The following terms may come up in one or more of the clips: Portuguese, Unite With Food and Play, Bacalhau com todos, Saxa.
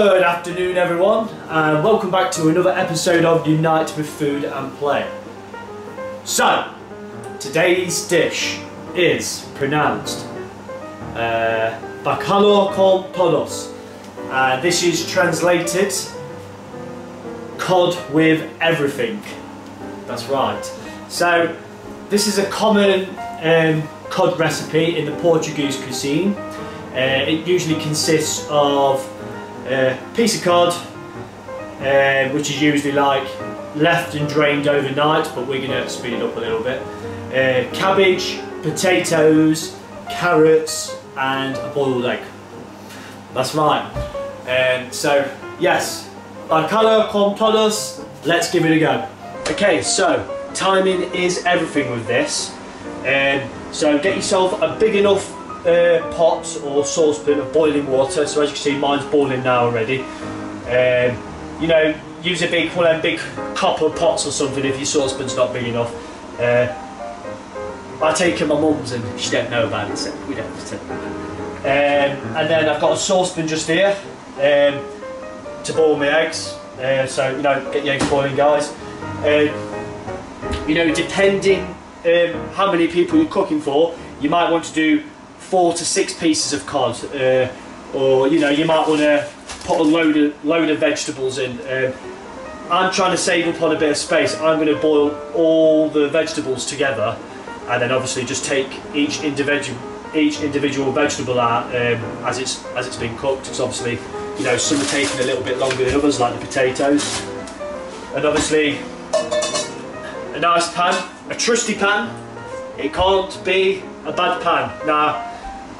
Good afternoon everyone, and welcome back to another episode of Unite With Food and Play. So, today's dish is pronounced Bacalhau com todos. This is translated cod with everything. That's right. So, this is a common cod recipe in the Portuguese cuisine. It usually consists of a piece of cod, which is usually like left and drained overnight, but we're going to speed it up a little bit. Cabbage, potatoes, carrots and a boiled egg. That's right. So yes, Bacalhau com todos, let's give it a go. Okay, so timing is everything with this. So get yourself a big enough pot or saucepan of boiling water. So as you can see, mine's boiling now already. You know, use a big, one of them big copper pots or something if your saucepan's not big enough. I take in my mum's and she don't know about it, so we don't have to. And then I've got a saucepan just here to boil my eggs. So you know, get your eggs boiling, guys. You know, depending how many people you're cooking for, you might want to do 4 to 6 pieces of cod, or you know, you might want to put a load of vegetables in. I'm trying to save up on a bit of space. I'm going to boil all the vegetables together, and then obviously just take each individual vegetable out as it's been cooked. Because obviously, you know, some are taking a little bit longer than others, like the potatoes. And obviously, a nice pan, a trusty pan. It can't be a bad pan. Nah.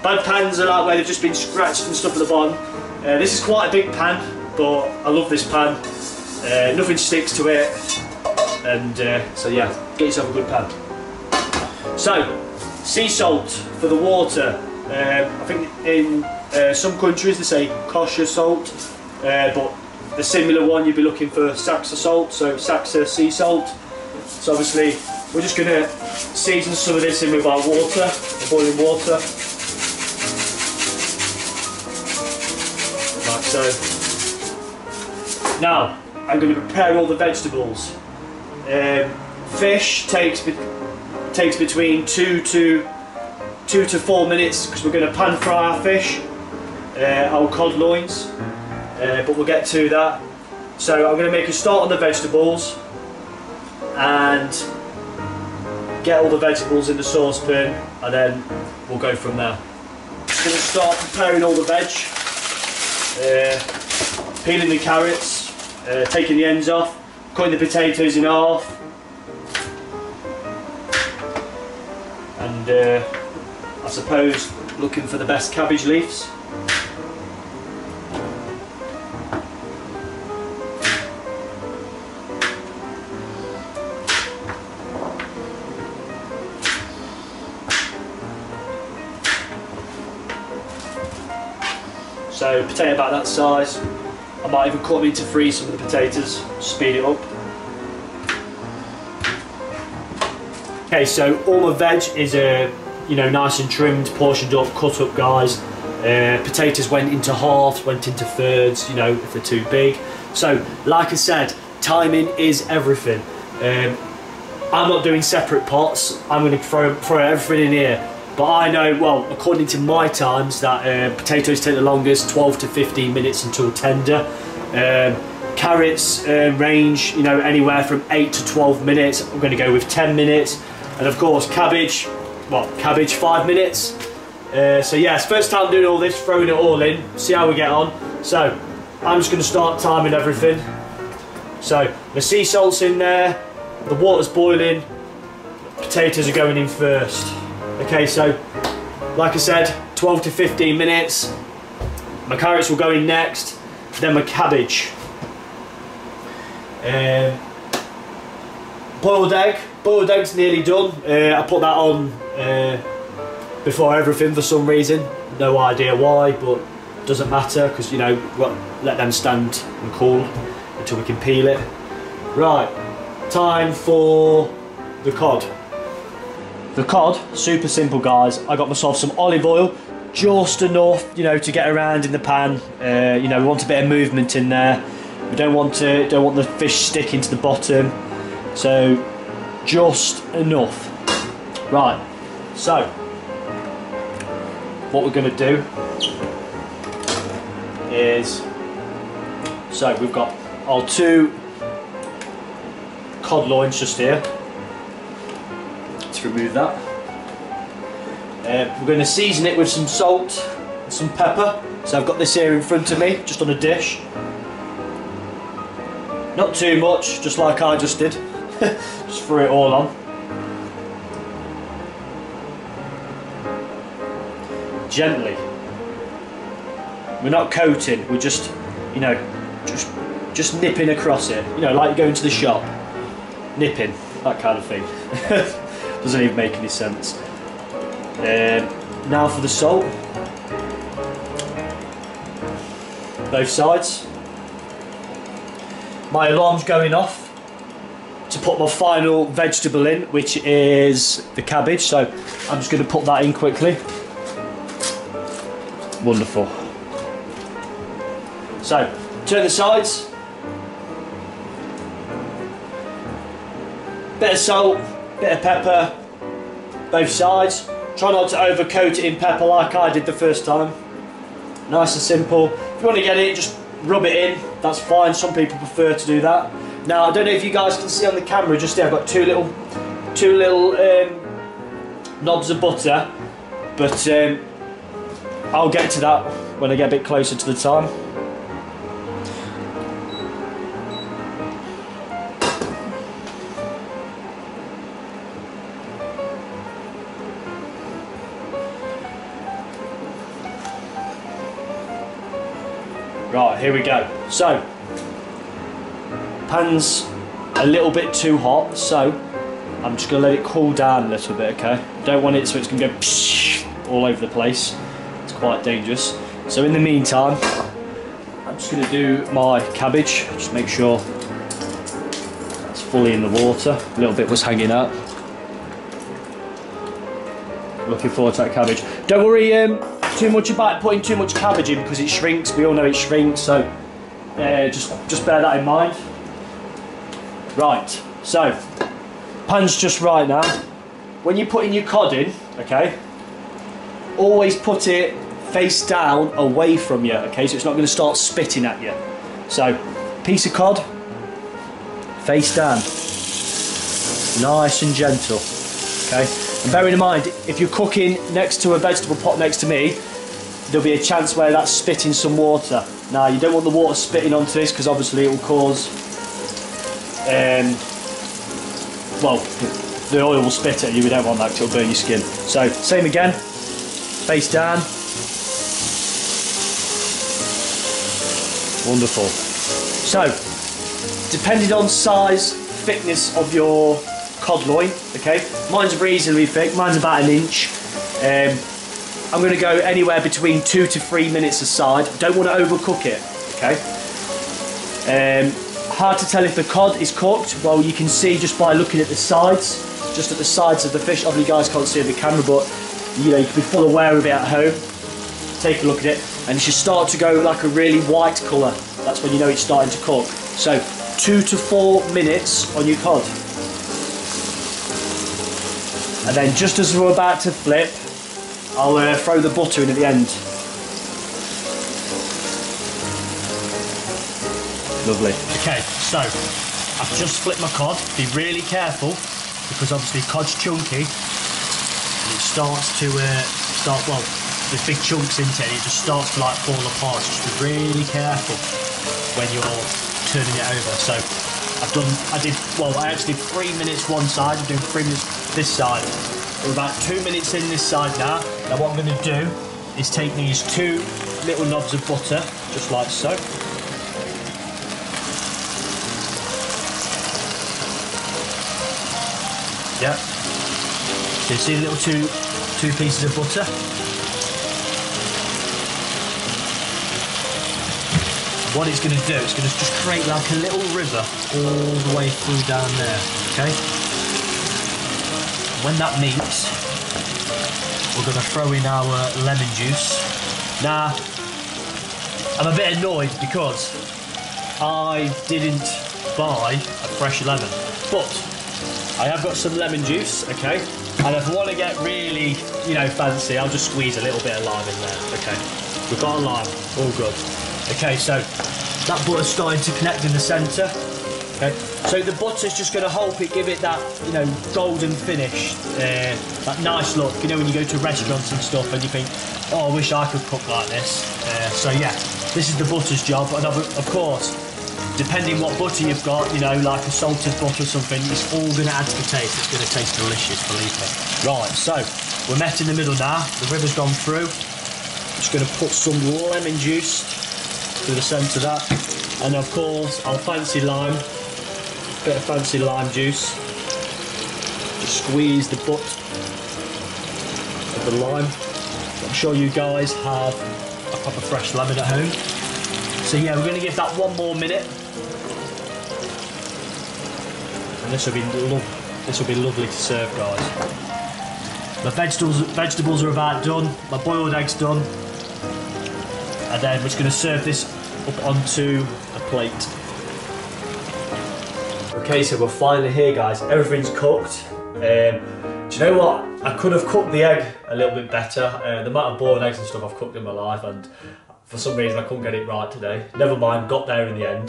Bad pans are like where they've just been scratched and stuff at the bottom. This is quite a big pan, but I love this pan. Nothing sticks to it, and so yeah, get yourself a good pan. So, sea salt for the water. I think in some countries they say kosher salt, but the similar one you'd be looking for Saxa salt, so Saxa sea salt. So obviously we're just going to season some of this in with our water, the boiling water. So now I'm going to prepare all the vegetables. Fish takes between 2 to 4 minutes because we're going to pan fry our fish, our cod loins, but we'll get to that. So I'm going to make a start on the vegetables and get all the vegetables in the saucepan, and then we'll go from there. I'm going to start preparing all the veg. Peeling the carrots, taking the ends off, cutting the potatoes in half, and I suppose looking for the best cabbage leaves. So potato about that size, I might even cut them into three, some of the potatoes, speed it up. Okay, so all the veg is you know, nice and trimmed, portioned up, cut up, guys. Potatoes went into halves, went into thirds, you know, if they're too big. So like I said, timing is everything. I'm not doing separate pots, I'm going to throw everything in here. But I know, well, according to my times, that potatoes take the longest, 12 to 15 minutes until tender. Carrots range, you know, anywhere from 8 to 12 minutes. I'm going to go with 10 minutes. And of course, cabbage, well, cabbage, 5 minutes. So yes, first time doing all this, throwing it all in, see how we get on. So I'm just going to start timing everything. So the sea salt's in there, the water's boiling, potatoes are going in first. Okay, so like I said, 12 to 15 minutes. My carrots will go in next, then my cabbage. Boiled egg. Boiled egg's nearly done. I put that on before everything for some reason. No idea why, but doesn't matter because, you know, we'll let them stand and cool until we can peel it. Right, time for the cod. The cod, super simple guys. I got myself some olive oil, just enough, you know, to get around in the pan. You know, we want a bit of movement in there. We don't want the fish sticking to the bottom. So just enough. Right. So what we're going to do is, so we've got our two cod loins just here. Let's remove that. We're going to season it with some salt and some pepper. So I've got this here in front of me, just on a dish. Not too much, just like I just did. Just threw it all on. Gently. We're not coating, we're just, you know, just nipping across it. You know, like going to the shop. Nipping, that kind of thing. Doesn't even make any sense. Now for the salt. Both sides. My alarm's going off to put my final vegetable in, which is the cabbage. So I'm just going to put that in quickly. Wonderful. So, turn the sides. Bit of salt, bit of pepper, both sides. Try not to overcoat it in pepper like I did the first time. Nice and simple. If you want to get it, just rub it in, that's fine. Some people prefer to do that. Now, I don't know if you guys can see on the camera, just there, I've got two little knobs of butter, but I'll get to that when I get a bit closer to the time. Right, here we go. So, pan's a little bit too hot, so I'm just going to let it cool down a little bit, okay? Don't want it so it's going to go all over the place. It's quite dangerous. So in the meantime, I'm just going to do my cabbage. Just make sure it's fully in the water. A little bit was hanging out. Looking forward to that cabbage. Don't worry, too much about putting too much cabbage in because it shrinks. We all know it shrinks, so just bear that in mind. Right, so pan's just right now. When you're putting your cod in, okay, always put it face down away from you, okay, so it's not going to start spitting at you. So piece of cod face down, nice and gentle, okay. And bearing in mind, if you're cooking next to a vegetable pot next to me, there'll be a chance where that's spitting some water. Now, you don't want the water spitting onto this because obviously it will cause, well, the oil will spit at you. We don't want that, 'cause it'll burn your skin. So, same again, face down. Wonderful. So, depending on size, thickness of your cod loin, okay, mine's reasonably thick, mine's about an inch. I'm going to go anywhere between 2 to 3 minutes aside. Don't want to overcook it, okay. Hard to tell if the cod is cooked. Well, you can see just by looking at the sides, just at the sides of the fish. Obviously you guys can't see on the camera, but you know, you can be full aware of it at home. Take a look at it and it should start to go like a really white colour. That's when you know it's starting to cook. So 2 to 4 minutes on your cod. And then just as we're about to flip, I'll throw the butter in at the end. Lovely. Okay, so I've just flipped my cod. Be really careful because obviously cod's chunky and it starts to well, there's big chunks in it and it just starts to like fall apart. Just be really careful when you're turning it over. So I actually did 3 minutes one side, I'm doing 3 minutes this side. We're about 2 minutes in this side now. Now what I'm going to do is take these two little knobs of butter, just like so. Yep. So you see the little two pieces of butter? What it's going to do, it's going to just create like a little river all the way through down there, okay? When that meets, We're going to throw in our lemon juice. Now, I'm a bit annoyed because I didn't buy a fresh lemon, but I have got some lemon juice, okay? And if I want to get really, you know, fancy, I'll just squeeze a little bit of lime in there, okay? We've got a lime, all good. Okay, so that butter's starting to connect in the centre. Okay, so the butter's just going to help it give it that, you know, golden finish, that nice look. You know, when you go to restaurants and stuff and you think, oh, I wish I could cook like this. So yeah, this is the butter's job. And of course, depending what butter you've got, you know, like a salted butter or something, it's all going to add to the taste. It's going to taste delicious, believe me. Right, so we're met in the middle now. The river's gone through. I'm just going to put some lemon juice through the centre of that. And of course, our fancy lime. Bit of fancy lime juice. Just squeeze the butt of the lime. I'm sure you guys have a proper fresh lemon at home. So yeah, we're going to give that one more minute, and this will be lovely to serve, guys. My vegetables are about done. My boiled eggs done, and then we're just going to serve this up onto a plate. Okay, so we're finally here, guys. Everything's cooked. Do you know what? I could have cooked the egg a little bit better. The amount of boiled eggs and stuff I've cooked in my life, and for some reason I couldn't get it right today. Never mind, got there in the end.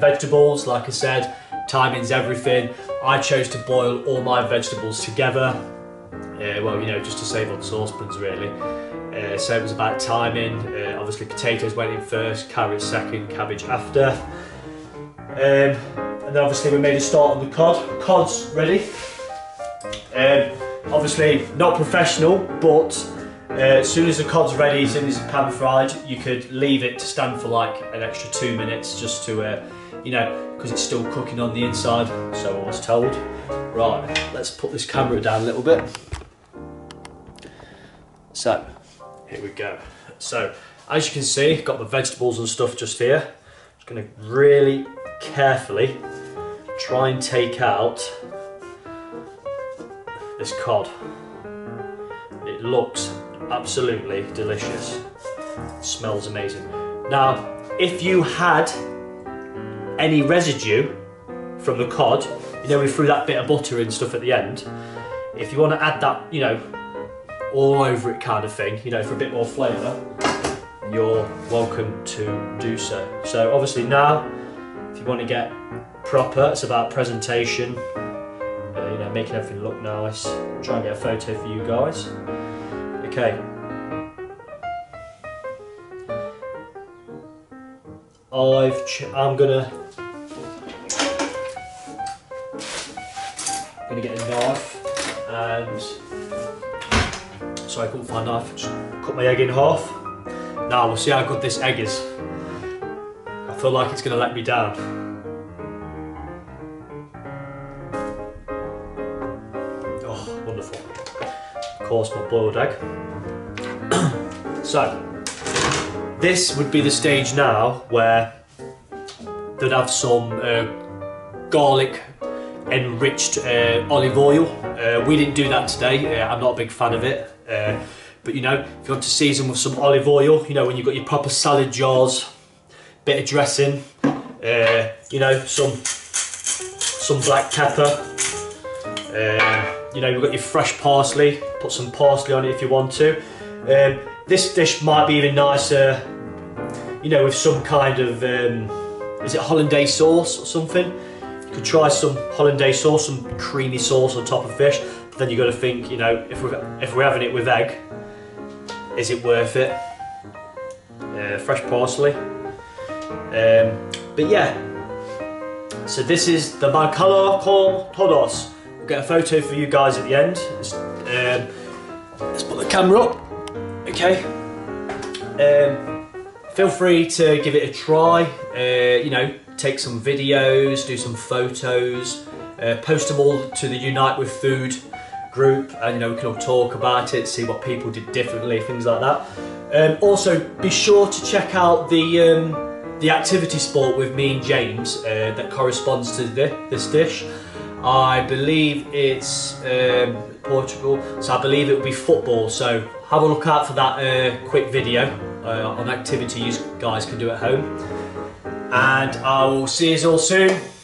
Vegetables, like I said, timing's everything. I chose to boil all my vegetables together. Well, you know, just to save on saucepans, really. So it was about timing. Obviously, potatoes went in first, carrots second, cabbage after. And then obviously we made a start on the cod. Cod's ready. Obviously not professional, but as soon as the cod's ready, as soon as it's pan fried, you could leave it to stand for like an extra 2 minutes just to, you know, because it's still cooking on the inside, so I was told. Right, let's put this camera down a little bit. So, here we go. So, as you can see, I've got my vegetables and stuff just here. I'm just gonna really carefully try and take out this cod. It looks absolutely delicious. It smells amazing. Now, if you had any residue from the cod, you know, we threw that bit of butter and stuff at the end. If you want to add that, you know, all over it kind of thing, you know, for a bit more flavour, you're welcome to do so. So obviously now, if you want to get proper, it's about presentation, you know, making everything look nice. Try and get a photo for you guys. Okay. I'm gonna get a knife, and sorry, I couldn't find a knife. Just cut my egg in half. Now we'll see how good this egg is. I feel like it's gonna let me down. Oh, wonderful! Of course, my boiled egg. So. This would be the stage now where they'd have some garlic enriched olive oil. We didn't do that today. I'm not a big fan of it. But you know, if you want to season with some olive oil, you know, when you've got your proper salad jars, bit of dressing, you know, some black pepper. You know, you've got your fresh parsley. Put some parsley on it if you want to. This dish might be even nicer, you know, with some kind of, is it hollandaise sauce or something? You could try some hollandaise sauce, some creamy sauce on top of fish, but then you've got to think, you know, if we're having it with egg, is it worth it? Fresh parsley. But yeah, so this is the Bacalhau com todos. We'll get a photo for you guys at the end. Let's put the camera up. Okay, feel free to give it a try, you know, take some videos, do some photos, post them all to the Unite With Food group, and you know, we can all talk about it, see what people did differently, things like that. Also, be sure to check out the activity sport with me and James that corresponds to this dish. I believe it's Portugal, so I believe it will be football, so have a look out for that quick video on activities you guys can do at home, and I will see you all soon.